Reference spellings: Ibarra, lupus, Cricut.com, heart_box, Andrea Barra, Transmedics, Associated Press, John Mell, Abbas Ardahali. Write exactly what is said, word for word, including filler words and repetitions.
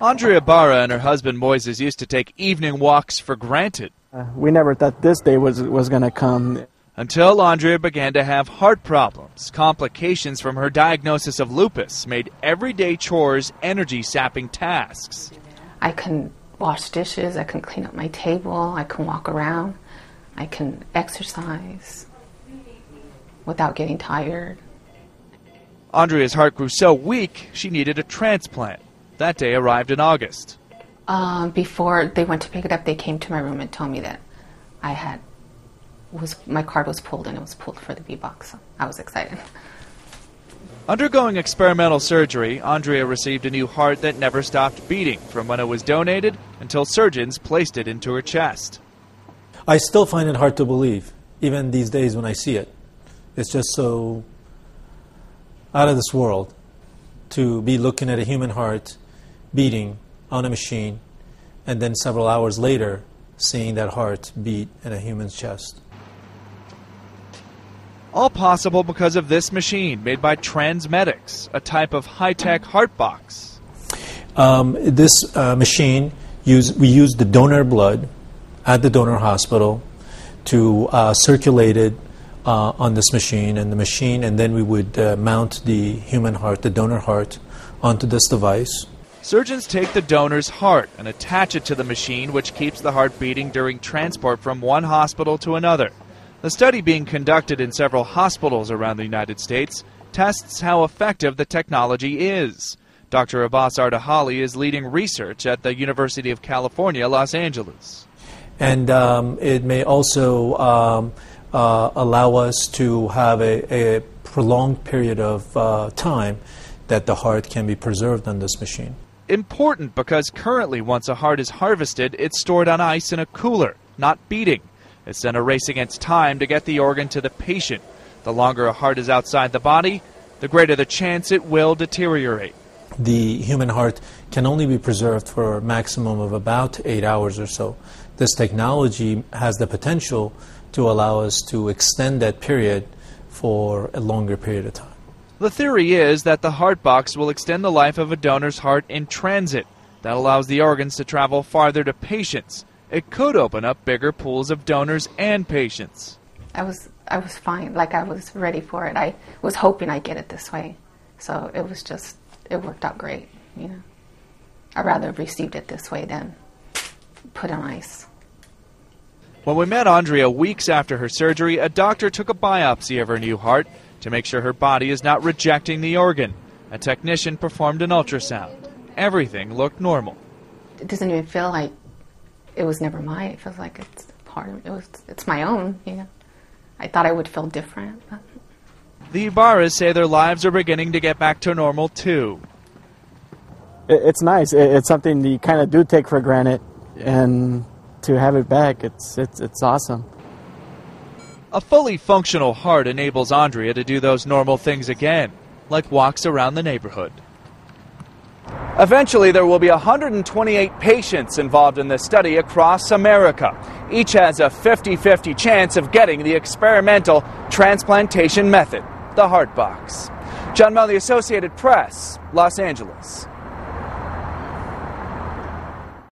Andrea Barra and her husband Moises used to take evening walks for granted. Uh, we never thought this day was, was going to come. Until Andrea began to have heart problems. Complications from her diagnosis of lupus made everyday chores energy-sapping tasks. I can wash dishes, I can clean up my table, I can walk around, I can exercise without getting tired. Andrea's heart grew so weak, she needed a transplant. That day arrived in August. Uh, before they went to pick it up, they came to my room and told me that I had was my card was pulled, and it was pulled for the B box. So I was excited. Undergoing experimental surgery, Andrea received a new heart that never stopped beating from when it was donated until surgeons placed it into her chest. I still find it hard to believe, even these days when I see it. It's just so out of this world to be looking at a human heart beating on a machine and then several hours later seeing that heart beat in a human's chest. All possible because of this machine made by Transmedics, a type of high-tech heart box. Um, this uh, machine, use, we use the donor blood at the donor hospital to uh, circulate it uh, on this machine and the machine, and then we would uh, mount the human heart, the donor heart, onto this device. Surgeons take the donor's heart and attach it to the machine, which keeps the heart beating during transport from one hospital to another. The study being conducted in several hospitals around the United States tests how effective the technology is. Doctor Abbas Ardahali is leading research at the University of California, Los Angeles. And um, it may also um, uh, allow us to have a, a prolonged period of uh, time that the heart can be preserved on this machine. Important because currently once a heart is harvested, it's stored on ice in a cooler, not beating. It's then a race against time to get the organ to the patient. The longer a heart is outside the body, the greater the chance it will deteriorate. The human heart can only be preserved for a maximum of about eight hours or so. This technology has the potential to allow us to extend that period for a longer period of time. The theory is that the heart box will extend the life of a donor's heart in transit. That allows the organs to travel farther to patients. It could open up bigger pools of donors and patients. I was, I was fine. Like, I was ready for it. I was hoping I'd get it this way. So it was just, it worked out great, you know. I'd rather have received it this way than put on ice. When we met Andrea weeks after her surgery, a doctor took a biopsy of her new heart to make sure her body is not rejecting the organ. A technician performed an ultrasound. Everything looked normal. It doesn't even feel like it was never mine. It feels like it's part of it. Was, it's my own, you know. I thought I would feel different. But. The Ibarras say their lives are beginning to get back to normal, too. It's nice. It's something you kind of do take for granted. And to have it back, it's, it's, it's awesome. A fully functional heart enables Andrea to do those normal things again, like walks around the neighborhood. Eventually, there will be one hundred twenty-eight patients involved in this study across America. Each has a fifty fifty chance of getting the experimental transplantation method, the heart box. John Mell, the Associated Press, Los Angeles.